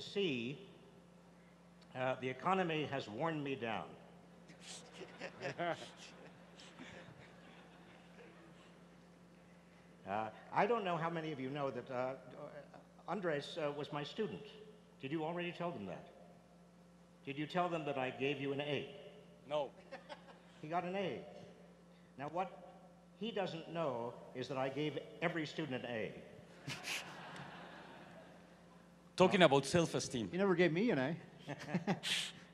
can see, the economy has worn me down. I don't know how many of you know that Andres was my student. Did you already tell them that? Did you tell them that I gave you an A? No. He got an A. Now, what he doesn't know is that I gave every student an A. Talking about self-esteem. You never gave me an A.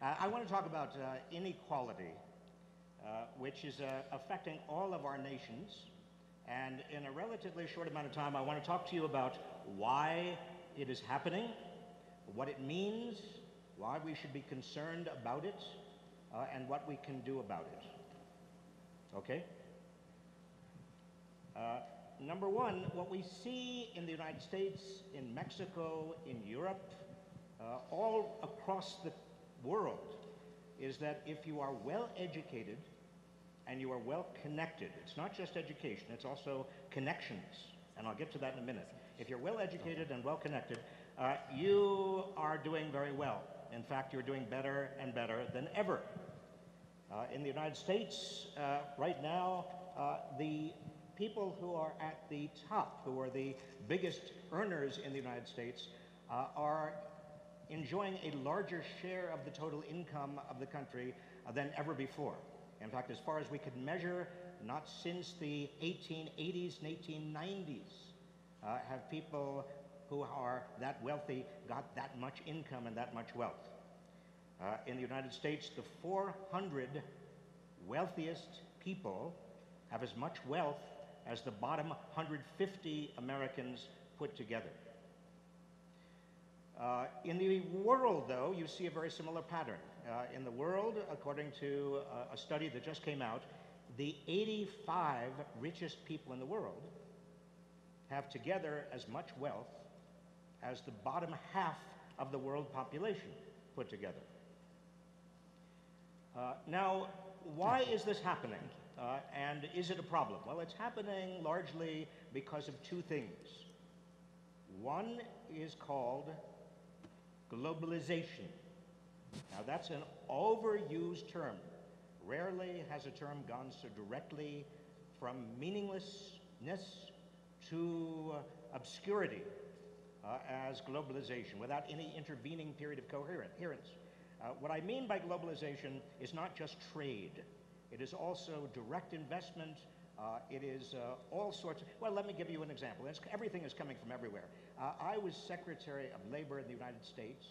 I want to talk about inequality, which is affecting all of our nations. And in a relatively short amount of time, I want to talk to you about why it is happening, what it means, why we should be concerned about it, and what we can do about it. Okay? Number one, what we see in the United States, in Mexico, in Europe, all across the world, is that if you are well educated, and you are well connected. It's not just education, it's also connections. And I'll get to that in a minute. If you're well educated and well connected, you are doing very well. In fact, you're doing better and better than ever. In the United States, right now, the people who are at the top, who are the biggest earners in the United States, are enjoying a larger share of the total income of the country than ever before. In fact, as far as we could measure, not since the 1880s and 1890s have people who are that wealthy got that much income and that much wealth. In the United States, the 400 wealthiest people have as much wealth as the bottom 150 Americans put together. In the world, though, you see a very similar pattern. In the world, according to a study that just came out, the 85 richest people in the world have together as much wealth as the bottom half of the world population put together. Now, why is this happening? And is it a problem? Well, it's happening largely because of two things. One is called globalization. Now, that's an overused term. Rarely has a term gone so directly from meaninglessness to obscurity as globalization, without any intervening period of coherence. What I mean by globalization is not just trade. It is also direct investment. It is all sorts of, well, let me give you an example. Everything is coming from everywhere. I was Secretary of Labor in the United States.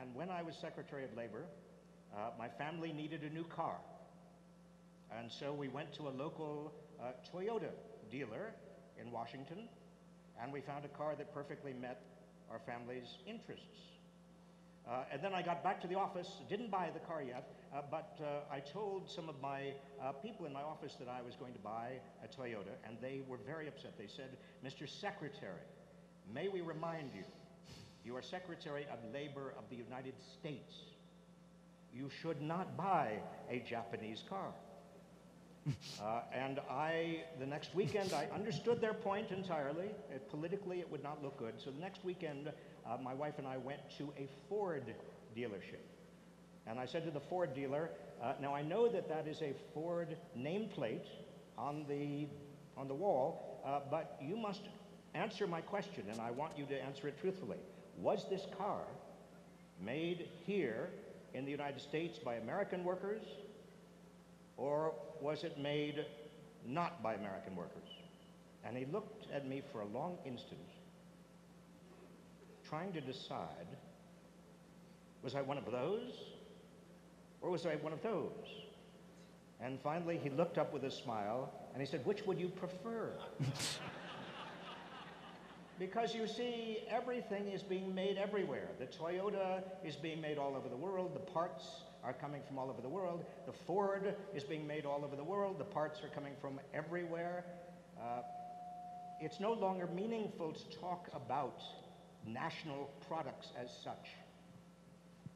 And when I was Secretary of Labor, my family needed a new car. And so we went to a local Toyota dealer in Washington, and we found a car that perfectly met our family's interests. And then I got back to the office, didn't buy the car yet, but I told some of my people in my office that I was going to buy a Toyota, and they were very upset. They said, "Mr. Secretary, may we remind you, you are Secretary of Labor of the United States. You should not buy a Japanese car." And the next weekend, I understood their point entirely. Politically, it would not look good. So the next weekend, my wife and I went to a Ford dealership. And I said to the Ford dealer, now I know that that is a Ford nameplate on the wall, but you must answer my question, and I want you to answer it truthfully. Was this car made here in the United States by American workers, or was it made not by American workers? And he looked at me for a long instant, trying to decide, was I one of those, or was I one of those? And finally, he looked up with a smile, and he said, "Which would you prefer?" Because you see, everything is being made everywhere. The Toyota is being made all over the world. The parts are coming from all over the world. The Ford is being made all over the world. The parts are coming from everywhere. It's no longer meaningful to talk about national products as such.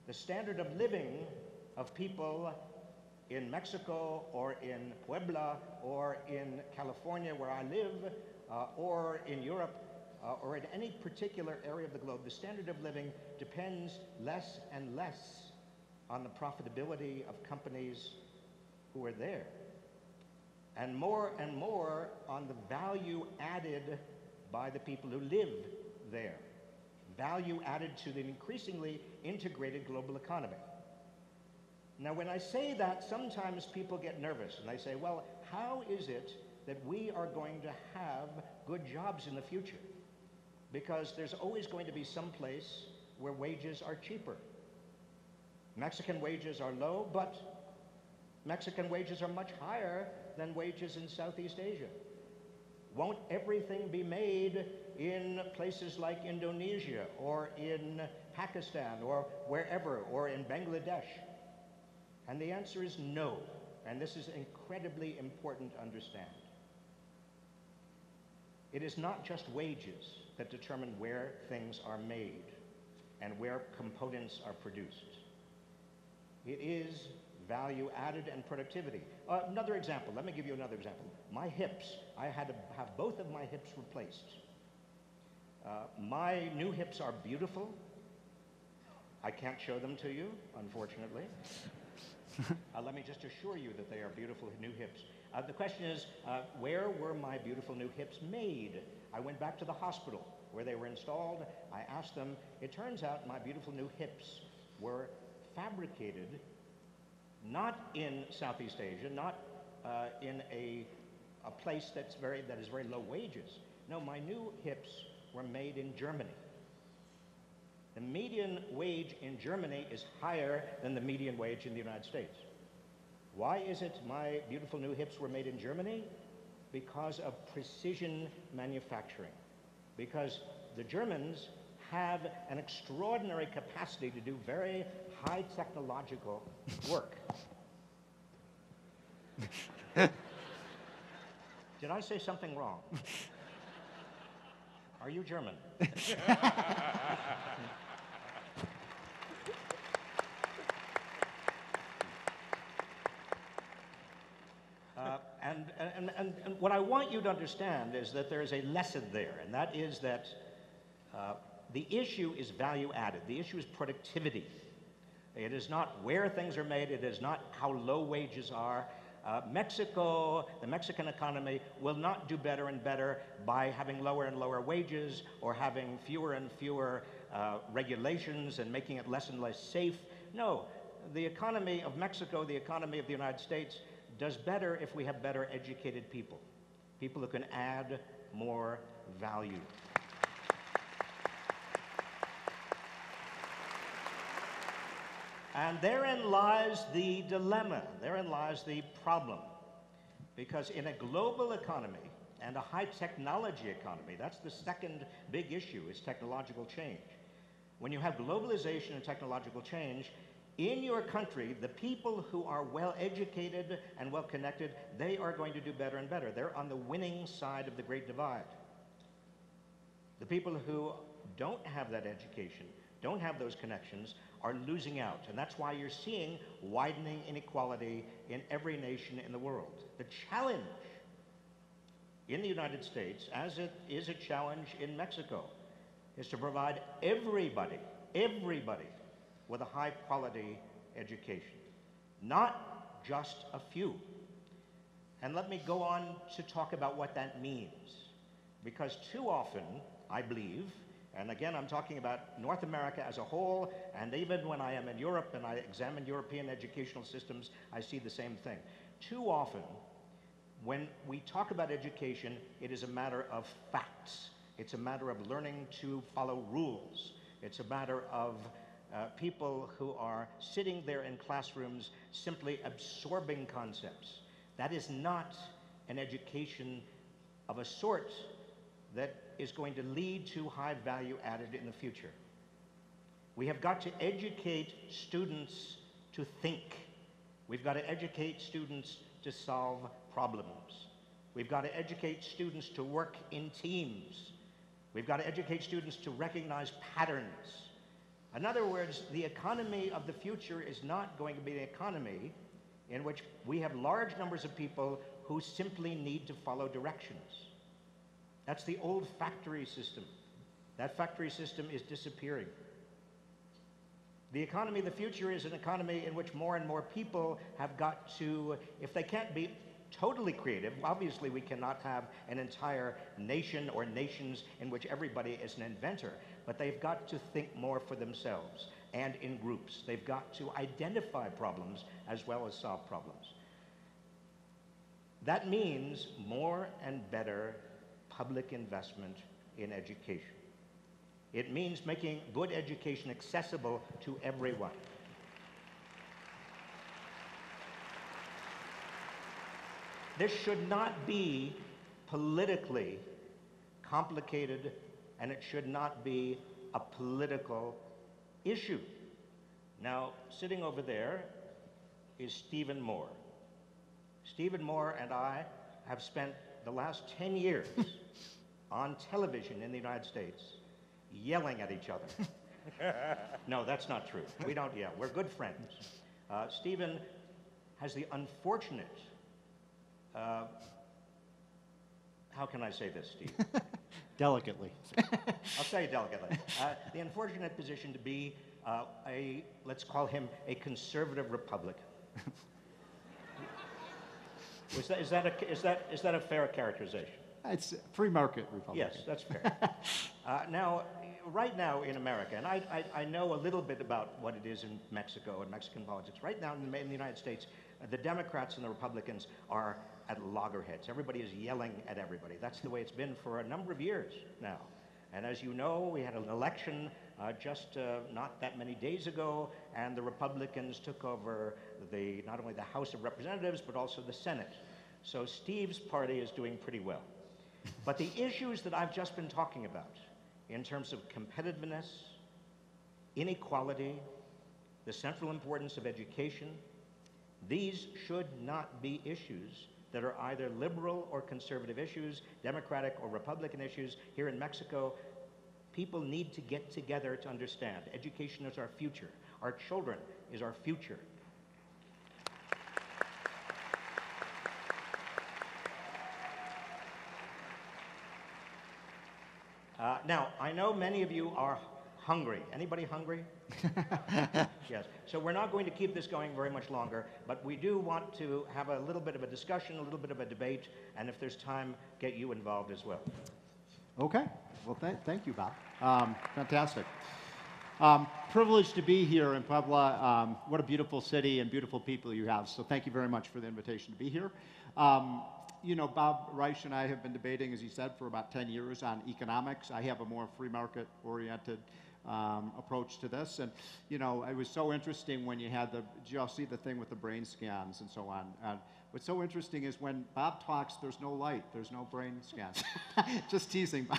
The standard of living of people in Mexico or in Puebla or in California where I live or in Europe or in any particular area of the globe, the standard of living depends less and less on the profitability of companies who are there, and more on the value added by the people who live there, value added to the increasingly integrated global economy. Now, when I say that, sometimes people get nervous and they say, well, how is it that we are going to have good jobs in the future? Because there's always going to be some place where wages are cheaper. Mexican wages are low, but Mexican wages are much higher than wages in Southeast Asia. Won't everything be made in places like Indonesia or in Pakistan or wherever, or in Bangladesh? And the answer is no. And this is incredibly important to understand. It is not just wages that determine where things are made and where components are produced. It is value added and productivity. Another example, let me give you another example. My hips, I had to have both of my hips replaced. My new hips are beautiful. I can't show them to you, unfortunately. Let me just assure you that they are beautiful new hips. The question is, where were my beautiful new hips made? I went back to the hospital where they were installed. I asked them. It turns out my beautiful new hips were fabricated not in Southeast Asia, not in a place that is very low wages. No, my new hips were made in Germany. The median wage in Germany is higher than the median wage in the United States. Why is it my beautiful new hips were made in Germany? Because of precision manufacturing. Because the Germans have an extraordinary capacity to do very high technological work. Did I say something wrong? Are you German? And what I want you to understand is that there is a lesson there, and that is that the issue is value added. The issue is productivity. It is not where things are made. It is not how low wages are. Mexico, the Mexican economy, will not do better and better by having lower and lower wages or having fewer and fewer regulations and making it less and less safe. No, the economy of Mexico, the economy of the United States, does better if we have better educated people, people who can add more value. And therein lies the dilemma, therein lies the problem. Because in a global economy and a high technology economy, that's the second big issue, is technological change. When you have globalization and technological change, in your country, the people who are well-educated and well-connected, they are going to do better and better. They're on the winning side of the Great Divide. The people who don't have that education, don't have those connections, are losing out. And that's why you're seeing widening inequality in every nation in the world. The challenge in the United States, as it is a challenge in Mexico, is to provide everybody, with a high-quality education, not just a few. And let me go on to talk about what that means, because too often, I believe, and again, I'm talking about North America as a whole, and even when I am in Europe and I examine European educational systems, I see the same thing. Too often, when we talk about education, it is a matter of facts. It's a matter of learning to follow rules. It's a matter of people who are sitting there in classrooms simply absorbing concepts. That is not an education of a sort that is going to lead to high value added in the future. We have got to educate students to think. We've got to educate students to solve problems. We've got to educate students to work in teams. We've got to educate students to recognize patterns. In other words, the economy of the future is not going to be an economy in which we have large numbers of people who simply need to follow directions. That's the old factory system. That factory system is disappearing. The economy of the future is an economy in which more and more people have got to, if they can't be totally creative, obviously we cannot have an entire nation or nations in which everybody is an inventor, but they've got to think more for themselves and in groups. They've got to identify problems as well as solve problems. That means more and better public investment in education. It means making good education accessible to everyone. This should not be politically complicated, and it should not be a political issue. Now, sitting over there is Stephen Moore. Stephen Moore and I have spent the last 10 years on television in the United States yelling at each other. No, that's not true. We don't yell. We're good friends. Stephen has the unfortunate how can I say this, Steve? Delicately. I'll say delicately. The unfortunate position to be let's call him a conservative Republican. Is that a fair characterization? It's free market Republican. Yes, that's fair. Now, right now in America, and I know a little bit about what it is in Mexico and Mexican politics. Right now in the United States, the Democrats and the Republicans are at loggerheads. Everybody is yelling at everybody. That's the way it's been for a number of years now. And as you know, we had an election just not that many days ago, and the Republicans took over not only the House of Representatives, but also the Senate. So Steve's party is doing pretty well. But the issues that I've just been talking about, in terms of competitiveness, inequality, the central importance of education, these should not be issues that are either liberal or conservative issues, Democratic or Republican issues. Here in Mexico, people need to get together to understand. Education is our future. Our children is our future. Now, I know many of you are hungry. Anybody hungry? Yes. So we're not going to keep this going very much longer, but we do want to have a little bit of a discussion, a little bit of a debate, and if there's time, get you involved as well. Okay. Well, thank you, Bob. Fantastic. Privileged to be here in Puebla. What a beautiful city and beautiful people you have. So thank you very much for the invitation to be here. You know, Bob Reich and I have been debating, as he said, for about 10 years on economics. I have a more free market-oriented approach to this. And, you know, it was so interesting when you had did you all see the thing with the brain scans and so on? What's so interesting is when Bob talks, there's no light, there's no brain scans. Just teasing, Bob.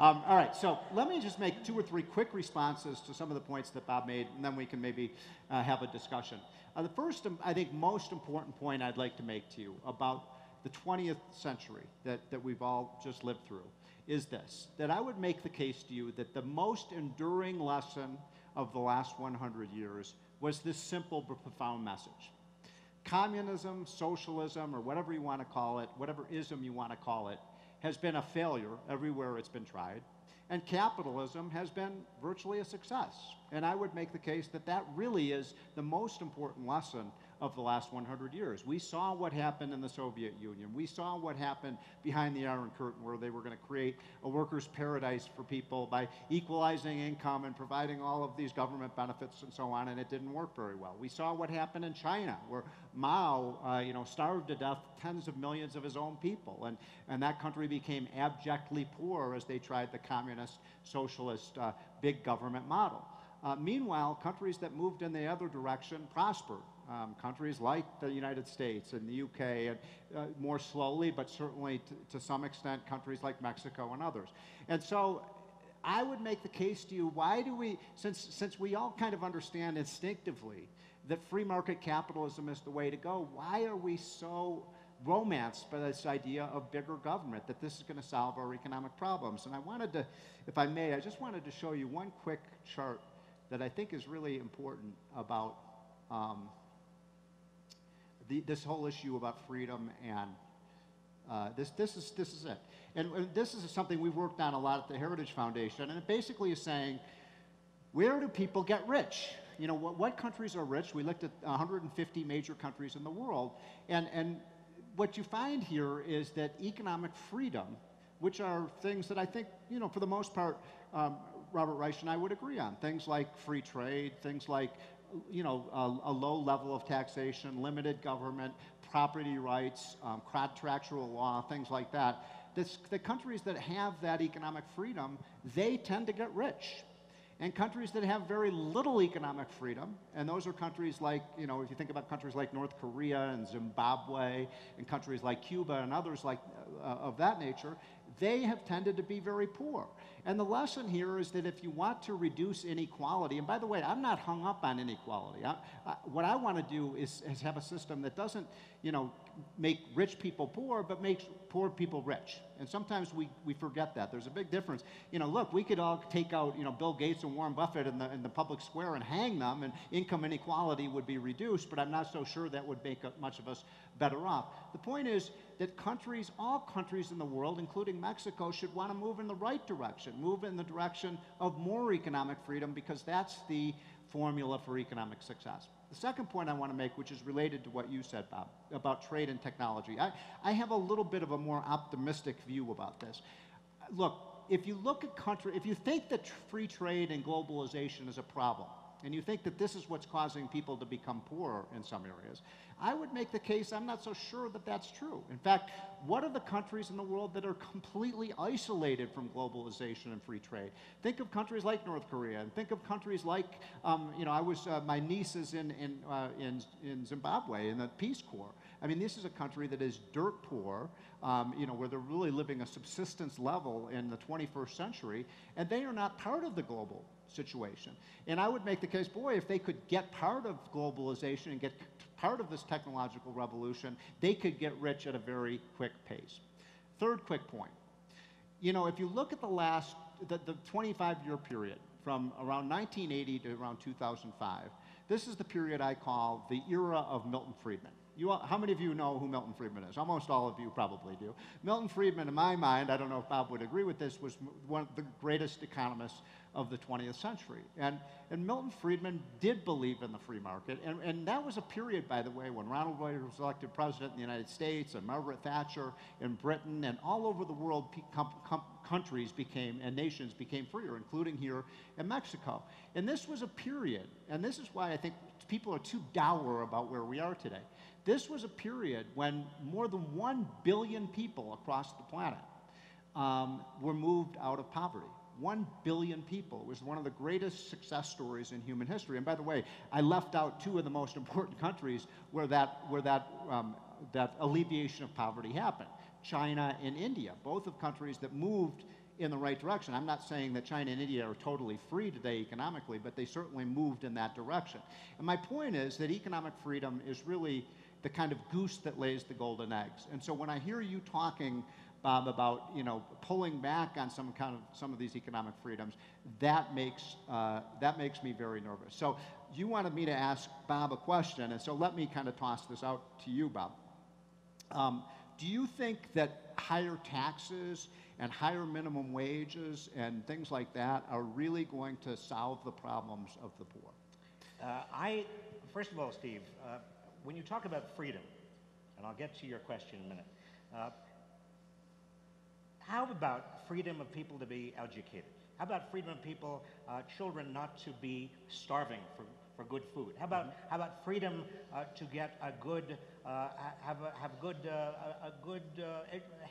All right, so let me just make two or three quick responses to some of the points that Bob made, and then we can maybe have a discussion. The first, I think, most important point I'd like to make to you about the 20th century that we've all just lived through is this, that I would make the case to you that the most enduring lesson of the last 100 years was this simple but profound message. Communism, socialism, or whatever you want to call it, whatever ism you want to call it, has been a failure everywhere it's been tried, and capitalism has been virtually a success. And I would make the case that that really is the most important lesson of the last 100 years. We saw what happened in the Soviet Union. We saw what happened behind the Iron Curtain, where they were going to create a workers' paradise for people by equalizing income and providing all of these government benefits and so on, and it didn't work very well. We saw what happened in China, where Mao starved to death tens of millions of his own people, and that country became abjectly poor as they tried the communist, socialist, big government model. Meanwhile, countries that moved in the other direction prospered. Countries like the United States and the UK, and more slowly, but certainly to some extent, countries like Mexico and others. And so I would make the case to you, why do we, since we all kind of understand instinctively that free market capitalism is the way to go, why are we so romanced by this idea of bigger government, that this is going to solve our economic problems? And I wanted to, if I may, I just wanted to show you one quick chart that I think is really important about this whole issue about freedom and This is it. And this is something we've worked on a lot at the Heritage Foundation, and it basically is saying, where do people get rich? You know, what countries are rich? We looked at 150 major countries in the world, and what you find here is that economic freedom, which are things that I think, you know, for the most part, Robert Reich and I would agree on, things like free trade, things like, you know, a low level of taxation, limited government, property rights, contractual law, things like that. The countries that have that economic freedom, they tend to get rich. And countries that have very little economic freedom, and those are countries like, you know, if you think about countries like North Korea and Zimbabwe and countries like Cuba and others like of that nature, they have tended to be very poor. And the lesson here is that if you want to reduce inequality, and by the way, I'm not hung up on inequality. What I want to do is have a system that doesn't, you know, make rich people poor, but makes poor people rich. And sometimes we forget that. There's a big difference. You know, look, we could all take out, you know, Bill Gates and Warren Buffett in the public square and hang them, and income inequality would be reduced, but I'm not so sure that would make much of us better off. The point is that countries, all countries in the world, including Mexico, should want to move in the right direction, move in the direction of more economic freedom, because that's the formula for economic success. The second point I want to make, which is related to what you said, Bob, about trade and technology. I have a little bit of a more optimistic view about this. Look, if you look at if you think that free trade and globalization is a problem, and you think that this is what's causing people to become poorer in some areas, I would make the case I'm not so sure that that's true. In fact, what are the countries in the world that are completely isolated from globalization and free trade? Think of countries like North Korea, and think of countries like, you know, my niece is in Zimbabwe in the Peace Corps. I mean, this is a country that is dirt poor, you know, where they're really living a subsistence level in the 21st century, and they are not part of the global situation. And I would make the case, boy, if they could get part of globalization and get part of this technological revolution, they could get rich at a very quick pace. Third quick point. You know, if you look at the 25-year period from around 1980 to around 2005, this is the period I call the era of Milton Friedman. How many of you know who Milton Friedman is? Almost all of you probably do. Milton Friedman, in my mind, I don't know if Bob would agree with this, was one of the greatest economists of the 20th century. And Milton Friedman did believe in the free market. And that was a period, by the way, when Ronald Reagan was elected president in the United States, and Margaret Thatcher in Britain, and all over the world, countries became, and nations became freer, including here in Mexico. And this was a period, and this is why I think people are too dour about where we are today. This was a period when more than 1 billion people across the planet were moved out of poverty. 1 billion people. It was one of the greatest success stories in human history. And by the way, I left out two of the most important countries where that alleviation of poverty happened. China and India, both of countries that moved in the right direction. I'm not saying that China and India are totally free today economically, but they certainly moved in that direction. And my point is that economic freedom is really the kind of goose that lays the golden eggs. And so when I hear you talking, Bob, about, you know, pulling back on some of these economic freedoms, that makes me very nervous. So you wanted me to ask Bob a question, and so let me kind of toss this out to you, Bob. Do you think that higher taxes and higher minimum wages and things like that are really going to solve the problems of the poor? First of all, Steve, when you talk about freedom, and I'll get to your question in a minute, how about freedom of people to be educated? How about freedom of people, children not to be starving for good food? How about, how about freedom to get a good,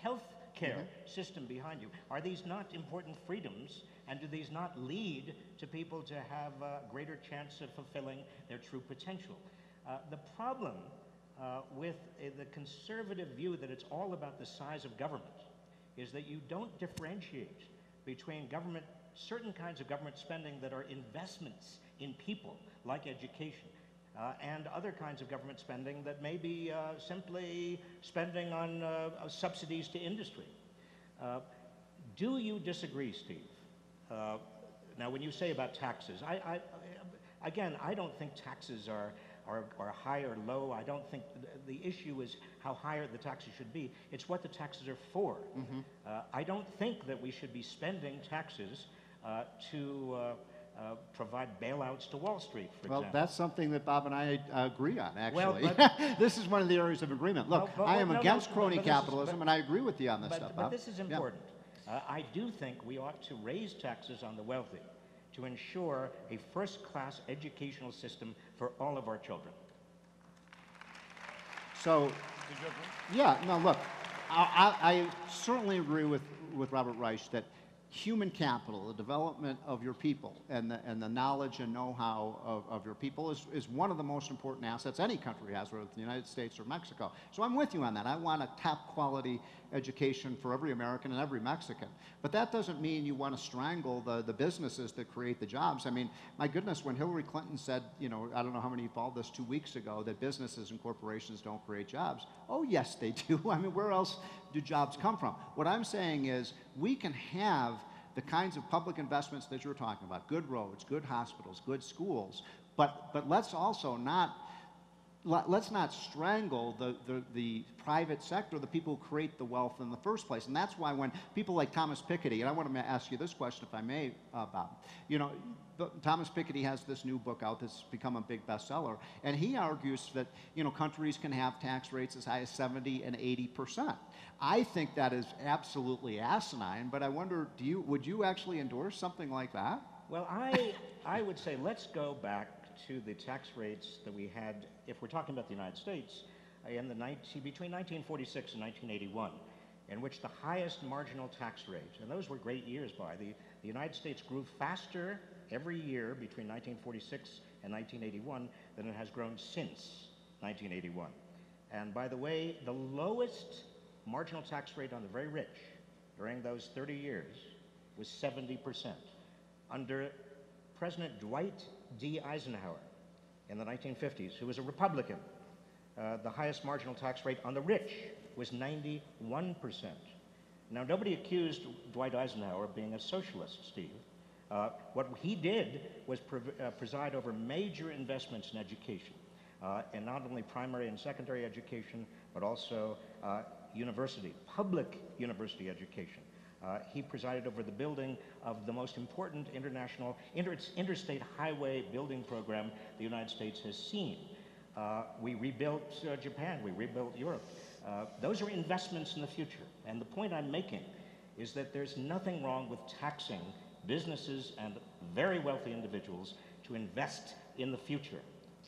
health care system behind you? Are these not important freedoms, and do these not lead to people to have a greater chance of fulfilling their true potential? The problem with the conservative view that it's all about the size of government is that you don't differentiate between government, certain kinds of government spending that are investments in people, like education, and other kinds of government spending that may be simply spending on subsidies to industry. Do you disagree, Steve? Now, when you say about taxes, again, I don't think taxes are or high or low. I don't think the issue is how high the taxes should be. It's what the taxes are for. Mm-hmm. I don't think that we should be spending taxes to provide bailouts to Wall Street, for example. Well, that's something that Bob and I agree on, actually. Well, but, this is one of the areas of agreement. Look, I am against crony capitalism, and I agree with you on this stuff, Bob. But this is important. Yeah. I do think we ought to raise taxes on the wealthy to ensure a first-class educational system for all of our children. So, yeah, no, look, I certainly agree with Robert Reich that human capital, the development of your people, and the knowledge and know-how of your people is one of the most important assets any country has, whether it's the United States or Mexico. So I'm with you on that. I want a top-quality education for every American and every Mexican. But that doesn't mean you want to strangle the businesses that create the jobs. I mean, my goodness, when Hillary Clinton said, you know, I don't know how many followed this 2 weeks ago, that businesses and corporations don't create jobs. Oh, yes, they do. I mean, where else do jobs come from? What I'm saying is we can have the kinds of public investments that you're talking about, good roads, good hospitals, good schools, but let's also not strangle the private sector, the people who create the wealth in the first place. And that's why when people like Thomas Piketty, and I want to ask you this question, if I may, Bob. You know, Thomas Piketty has this new book out that's become a big bestseller, and he argues that, you know, countries can have tax rates as high as 70% and 80%. I think that is absolutely asinine, but I wonder, would you actually endorse something like that? Well, I would say let's go back to the tax rates that we had, if we're talking about the United States, in the between 1946 and 1981, in which the highest marginal tax rate, and those were great years by, the United States grew faster every year between 1946 and 1981 than it has grown since 1981. And by the way, the lowest marginal tax rate on the very rich during those 30 years was 70%. Under President Dwight D. Eisenhower in the 1950s, who was a Republican, the highest marginal tax rate on the rich was 91%. Now, nobody accused Dwight Eisenhower of being a socialist, Steve. What he did was preside over major investments in education, and not only primary and secondary education, but also university, public university education. He presided over the building of the most important international interstate highway building program the United States has seen. We rebuilt Japan. We rebuilt Europe. Those are investments in the future. And the point I'm making is that there's nothing wrong with taxing businesses and very wealthy individuals to invest in the future.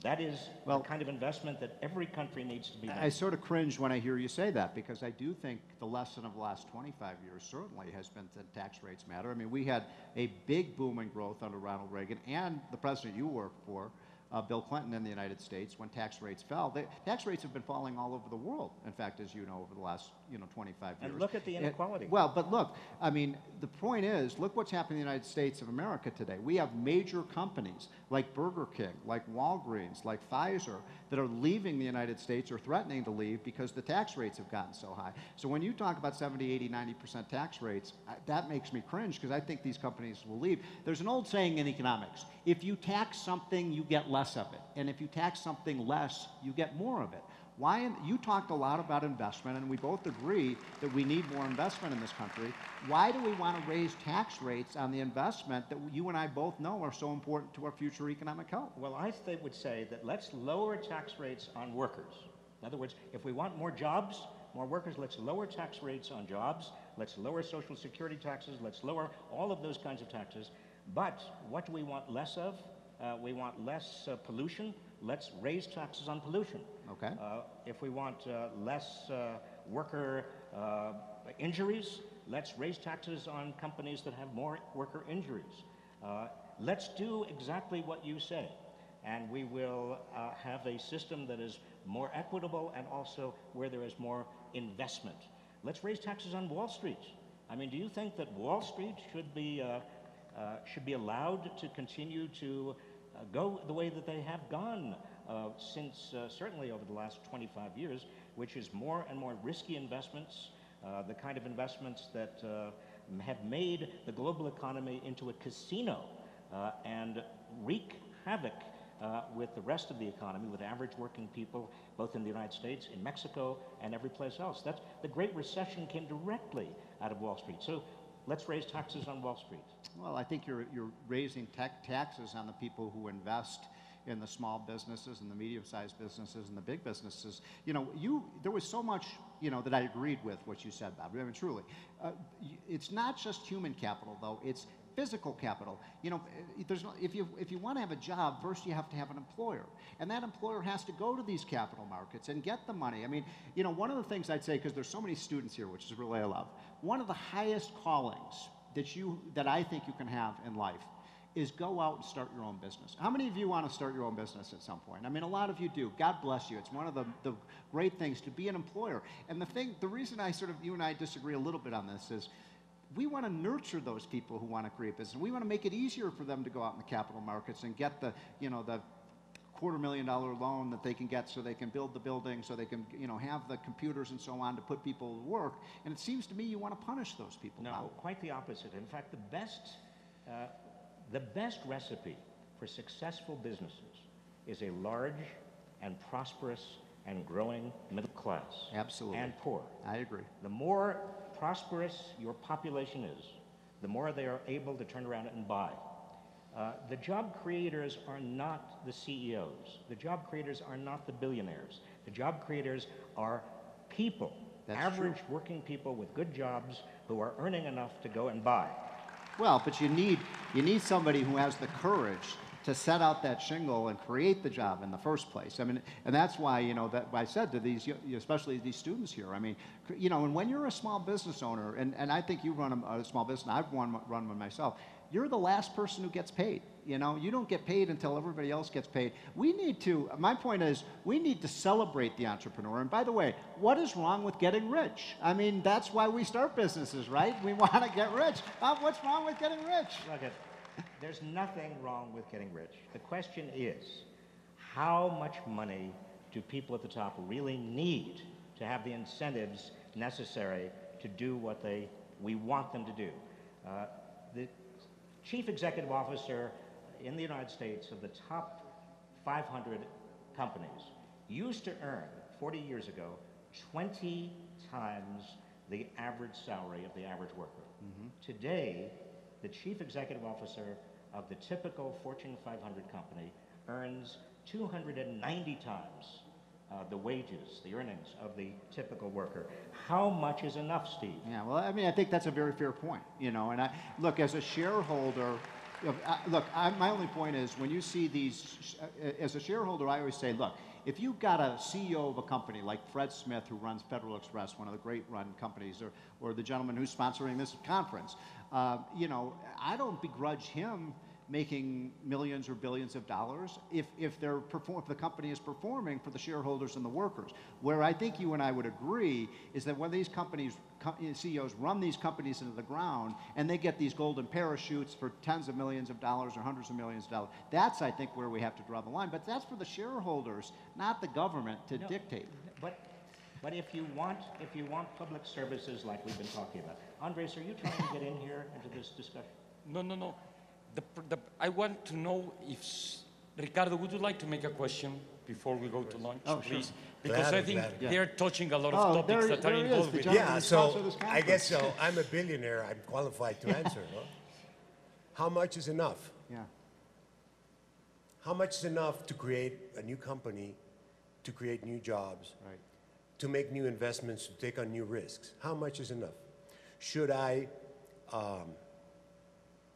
That is the kind of investment that every country needs to be making. I sort of cringe when I hear you say that, because I do think the lesson of the last 25 years certainly has been that tax rates matter. I mean, we had a big boom in growth under Ronald Reagan and the president you worked for, Bill Clinton, in the United States when tax rates fell. Tax rates have been falling all over the world, in fact, as you know, over the last 25 years. And look at the inequality. But look, I mean, the point is, look what's happening in the United States of America today. We have major companies like Burger King, like Walgreens, like Pfizer that are leaving the United States or threatening to leave because the tax rates have gotten so high. So when you talk about 70, 80, 90% tax rates, that makes me cringe, because I think these companies will leave. There's an old saying in economics, if you tax something, you get less of it. And if you tax something less, you get more of it. You talked a lot about investment, and we both agree that we need more investment in this country. Why do we want to raise tax rates on the investment that you and I both know are so important to our future economic health? Well, I would say that let's lower tax rates on workers. In other words, if we want more jobs, more workers, let's lower tax rates on jobs, let's lower Social Security taxes, let's lower all of those kinds of taxes. But what do we want less of? We want less pollution. Let's raise taxes on pollution. Okay. If we want less worker injuries, let's raise taxes on companies that have more worker injuries. Let's do exactly what you say, and we will have a system that is more equitable and also where there is more investment. Let's raise taxes on Wall Street. I mean, do you think that Wall Street should be allowed to continue to go the way that they have gone since certainly over the last 25 years, which is more and more risky investments, the kind of investments that have made the global economy into a casino and wreak havoc with the rest of the economy, with average working people, both in the United States, in Mexico, and every place else. That's, the Great Recession came directly out of Wall Street. So let's raise taxes on Wall Street. Well, I think you're raising taxes on the people who invest in the small businesses and the medium-sized businesses and the big businesses. You know, there was so much, you know, that I agreed with what you said, Bob. I mean, truly. It's not just human capital, though. It's physical capital. You know, there's no, if you want to have a job, first you have to have an employer, and that employer has to go to these capital markets and get the money. I mean, you know, one of the things I'd say, because there's so many students here, which is really I love, one of the highest callings that I think you can have in life is go out and start your own business. How many of you want to start your own business at some point? I mean, a lot of you do. God bless you. It's one of the great things to be an employer. And the reason I sort of, you and I disagree a little bit on this is, we want to nurture those people who want to create business. We want to make it easier for them to go out in the capital markets and get the, you know, the $250,000 loan that they can get so they can build the building, so they can, you know, have the computers and so on to put people to work. And it seems to me you want to punish those people. No, Bob. Quite the opposite. In fact, the best recipe for successful businesses is a large and prosperous and growing middle class. Absolutely. And poor. I agree. The more prosperous your population is, the more they are able to turn around and buy. The job creators are not the CEOs. The job creators are not the billionaires. The job creators are people, average working people with good jobs who are earning enough to go and buy. Well, but you need somebody who has the courage to set out that shingle and create the job in the first place. I mean, and that's why, you know, that I said to these, especially these students here, I mean, you know, and when you're a small business owner, and I think you run a small business, I've run one myself, you're the last person who gets paid. You know, you don't get paid until everybody else gets paid. My point is, we need to celebrate the entrepreneur. And by the way, what is wrong with getting rich? I mean, that's why we start businesses, right? We want to get rich. Bob, what's wrong with getting rich? Okay. There's nothing wrong with getting rich. The question is, how much money do people at the top really need to have the incentives necessary to do what we want them to do? The chief executive officer in the United States of the top 500 companies used to earn, 40 years ago, 20 times the average salary of the average worker. Mm-hmm. Today, the chief executive officer of the typical Fortune 500 company earns 290 times the wages, the earnings of the typical worker. How much is enough, Steve? Yeah, well, I mean, I think that's a very fair point, you know, and I, look, as a shareholder, my only point is when you see these, as a shareholder, I always say, look, if you've got a CEO of a company like Fred Smith, who runs Federal Express, one of the great run companies, or the gentleman who's sponsoring this conference, you know, I don't begrudge him making millions or billions of dollars if the company is performing for the shareholders and the workers. Where I think you and I would agree is that when these companies, CEOs run these companies into the ground and they get these golden parachutes for tens of millions of dollars or hundreds of millions of dollars, that's, I think, where we have to draw the line. But that's for the shareholders, not the government, to dictate. But if you want public services like we've been talking about, Andres, are you trying to get in here into this discussion? No. I want to know if Ricardo, would you like to make a question before we go to lunch, please? Sure. Because I think they're touching a lot of topics that are involved with it. Yeah, so I guess so. I'm a billionaire. I'm qualified to answer. Huh? How much is enough? Yeah. How much is enough to create a new company, to create new jobs? Right. To make new investments, to take on new risks. How much is enough? Should I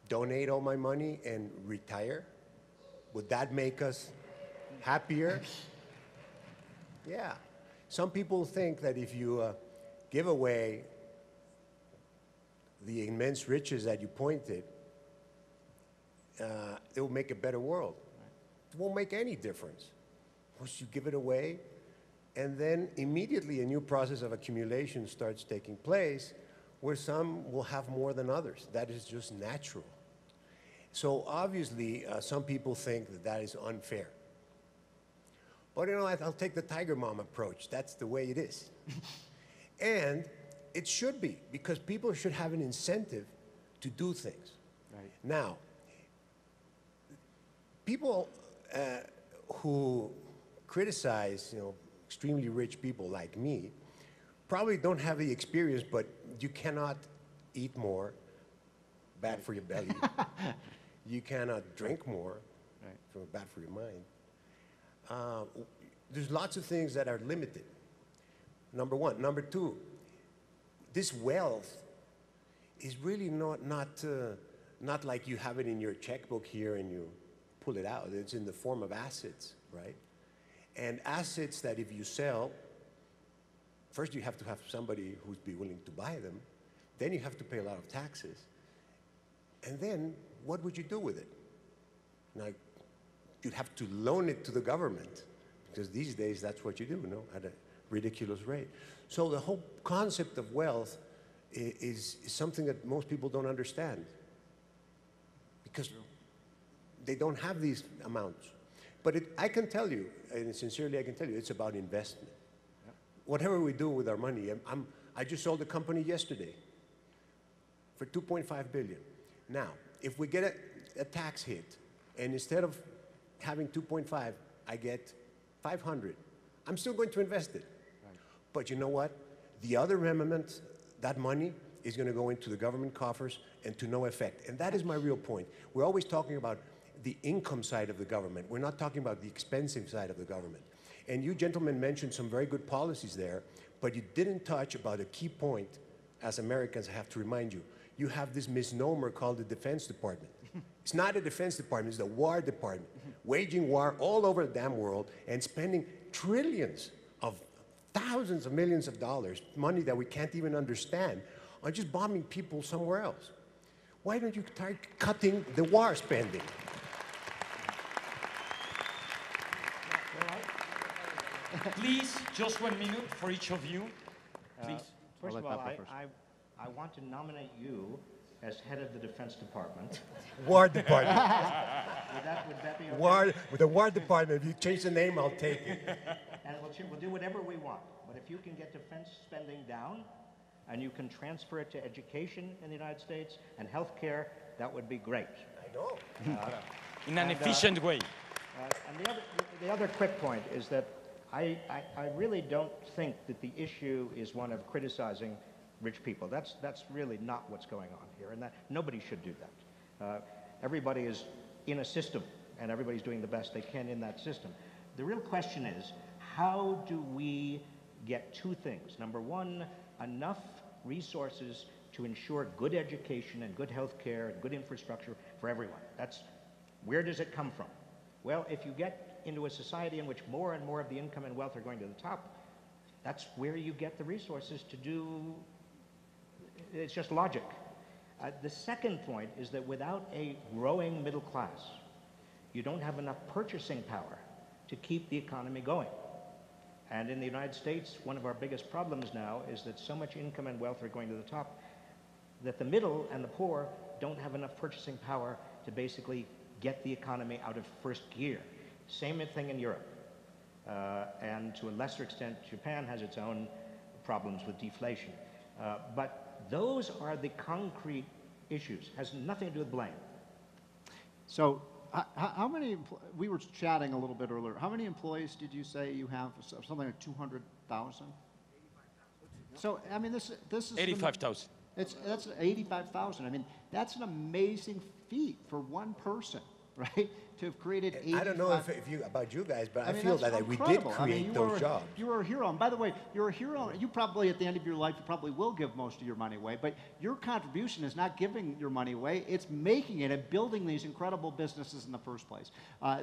donate all my money and retire? Would that make us happier? Yeah. Some people think that if you give away the immense riches that you pointed, it will make a better world. It won't make any difference. Once you give it away, and then immediately a new process of accumulation starts taking place where some will have more than others. That is just natural. So obviously, some people think that that is unfair. But you know, I'll take the tiger mom approach. That's the way it is. And it should be, because people should have an incentive to do things. Right. Now, people who criticize, you know, extremely rich people like me probably don't have the experience, but you cannot eat more, bad for your belly. You cannot drink more, right, bad for your mind. There's lots of things that are limited, number one. Number two, this wealth is really not like you have it in your checkbook here and you pull it out. It's in the form of assets, right? And assets that if you sell, first you have to have somebody who'd be willing to buy them, then you have to pay a lot of taxes, and then what would you do with it? Now, you'd have to loan it to the government, because these days that's what you do, no? At a ridiculous rate. So the whole concept of wealth is something that most people don't understand, because they don't have these amounts. But I can tell you, and sincerely I can tell you, it's about investment. Yeah. Whatever we do with our money, I just sold a company yesterday for $2.5 billion. Now, if we get a tax hit, and instead of having 2.5, I get 500, I'm still going to invest it. Right. But you know what? The other remnant, that money, is going to go into the government coffers and to no effect. And that is my real point. We're always talking about the income side of the government. We're not talking about the expensive side of the government. And you gentlemen mentioned some very good policies there, but you didn't touch about a key point, as Americans have to remind you. You have this misnomer called the Defense Department. It's not a Defense Department, it's the War Department, waging war all over the damn world and spending trillions of thousands of millions of dollars, money that we can't even understand, on just bombing people somewhere else. Why don't you start cutting the war spending? Please, just 1 minute for each of you. Please. First of all, I want to nominate you as head of the Defense Department. War Department. would that be okay? The War Department. If you change the name, I'll take it. And we'll do whatever we want. But if you can get defense spending down, and you can transfer it to education in the United States and healthcare, that would be great. I know. In an efficient way. And the other quick point is that I really don't think that the issue is one of criticizing rich people. That's really not what's going on here, and nobody should do that. Everybody is in a system, and everybody's doing the best they can in that system. The real question is, how do we get two things? Number one, enough resources to ensure good education and good health care and good infrastructure for everyone. Where does it come from? Well, if you get into a society in which more and more of the income and wealth are going to the top, that's where you get the resources to do. It's just logic. The second point is that without a growing middle class, you don't have enough purchasing power to keep the economy going. And in the United States, one of our biggest problems now is that so much income and wealth are going to the top that the middle and the poor don't have enough purchasing power to basically get the economy out of first gear. Same thing in Europe. And to a lesser extent, Japan has its own problems with deflation. But those are the concrete issues. It has nothing to do with blame. So how many, we were chatting a little bit earlier, how many employees did you say you have? Something like 200,000? So, I mean, this is 85,000. That's 85,000. I mean, that's an amazing feat for one person, right? To have created 85. I don't know about you guys, but I feel that we did create those jobs. You were a hero. And by the way, you're a hero. You probably, at the end of your life, you probably will give most of your money away. But your contribution is not giving your money away. It's making it and building these incredible businesses in the first place.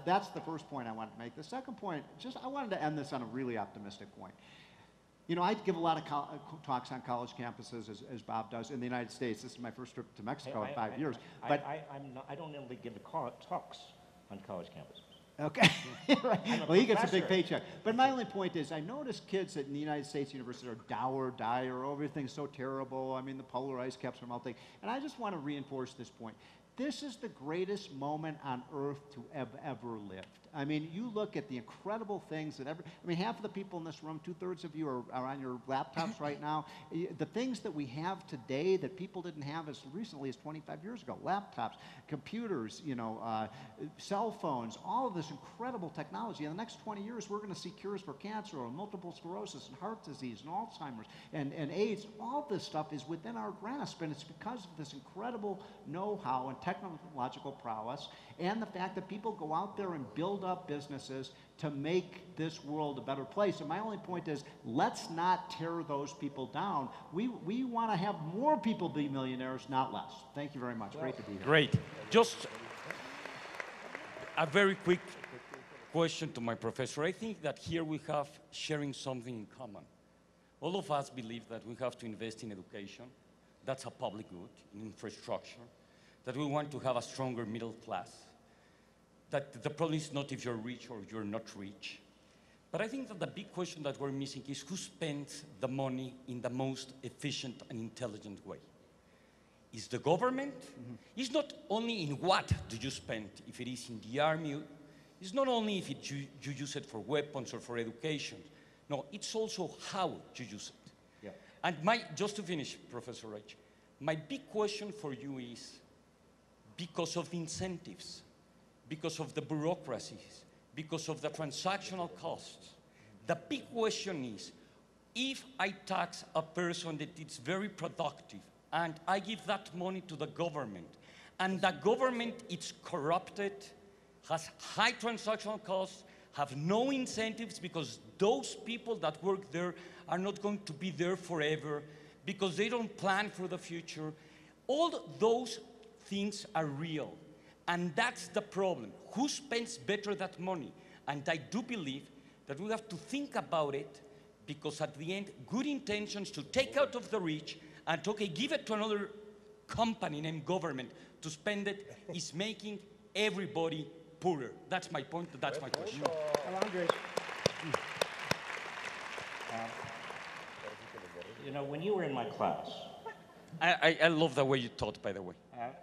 That's the first point I wanted to make. The second point, I wanted to end this on a really optimistic point. You know, I give a lot of talks on college campuses, as Bob does, in the United States. This is my first trip to Mexico in 5 years. But I don't normally give talks on college campuses. Okay. Right. Well, he gets a big paycheck. But my only point is, I notice kids in the United States universities are dow or die, or everything's so terrible. I mean, the polarized caps are melting. And I just want to reinforce this point. This is the greatest moment on earth to have ever lived. I mean, you look at the incredible things that half of the people in this room, 2/3 of you are on your laptops right now. The things that we have today that people didn't have as recently as 25 years ago, laptops, computers, cell phones, all of this incredible technology. In the next 20 years, we're going to see cures for cancer or multiple sclerosis and heart disease and Alzheimer's and AIDS. All this stuff is within our grasp, and it's because of this incredible know-how and technological prowess and the fact that people go out there and build up businesses to make this world a better place. And my only point is, let's not tear those people down. We want to have more people be millionaires, not less. Thank you very much. Great to be here. Great. Just a very quick question to my professor. I think that here we have sharing something in common. All of us believe that we have to invest in education. That's a public good, in infrastructure, that we want to have a stronger middle class, that the problem is not if you're rich or you're not rich. But I think that the big question that we're missing is who spends the money in the most efficient and intelligent way. Is the government? Mm-hmm. It's not only in what do you spend, if it is in the army, it's not only if you use it for weapons or for education. No, it's also how you use it. Yeah. And just to finish, Professor Reich, my big question for you is, because of incentives, because of the bureaucracies, because of the transactional costs, the big question is, if I tax a person that is very productive and I give that money to the government, and the government is corrupted, has high transactional costs, have no incentives because those people that work there are not going to be there forever because they don't plan for the future. All those things are real, and that's the problem. Who spends better that money? And I do believe that we have to think about it because at the end, good intentions to take out of the rich and okay, give it to another company named government to spend it is making everybody poorer. That's my point, that's my question. When you were in my class... I love the way you taught, by the way.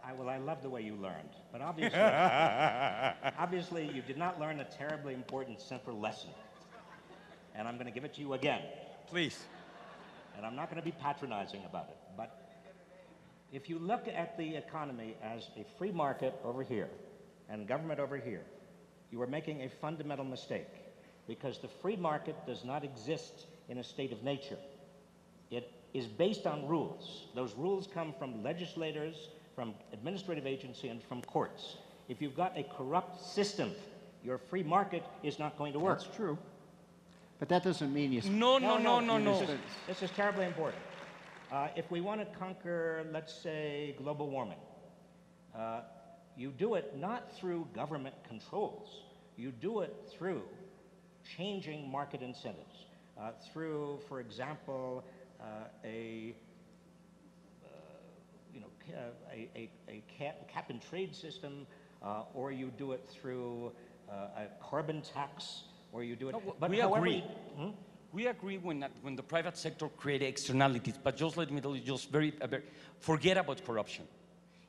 I love the way you learned, but obviously, obviously you did not learn a terribly important central lesson. And I'm going to give it to you again. Please. And I'm not going to be patronizing about it, but if you look at the economy as a free market over here, and government over here, you are making a fundamental mistake because the free market does not exist in a state of nature. It is based on rules. Those rules come from legislators, from administrative agency, and from courts. If you've got a corrupt system, your free market is not going to work. That's true. But that doesn't mean you... No. This is terribly important. If we want to conquer, let's say, global warming, you do it not through government controls. You do it through changing market incentives, through, for example, a cap-and-trade system, or you do it through a carbon tax, or you do it... No, but we agree. We agree when the private sector creates externalities, but just let me tell you, just forget about corruption.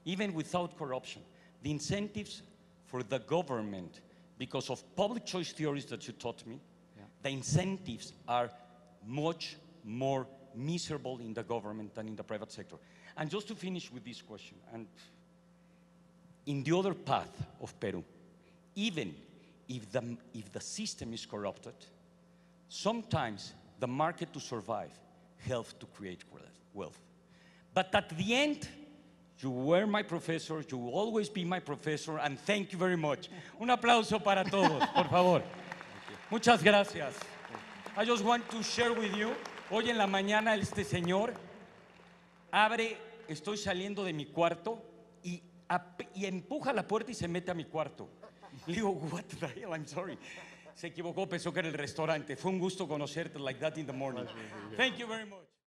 Even without corruption, the incentives for the government, because of public choice theories that you taught me, yeah, the incentives are much more miserable in the government than in the private sector. And just to finish with this question, and in the other path of Peru, even if the system is corrupted, sometimes the market to survive helps to create wealth. But at the end, you were my professor, you will always be my professor, and thank you very much. Un aplauso para todos, por favor. Muchas gracias. I just want to share with you, hoy en la mañana este señor abre, estoy saliendo de mi cuarto, y empuja la puerta y se mete a mi cuarto. Le digo, what the hell, I'm sorry. Se equivocó, pensó que era el restaurante. Fue un gusto conocerte like that in the morning. Thank you very much.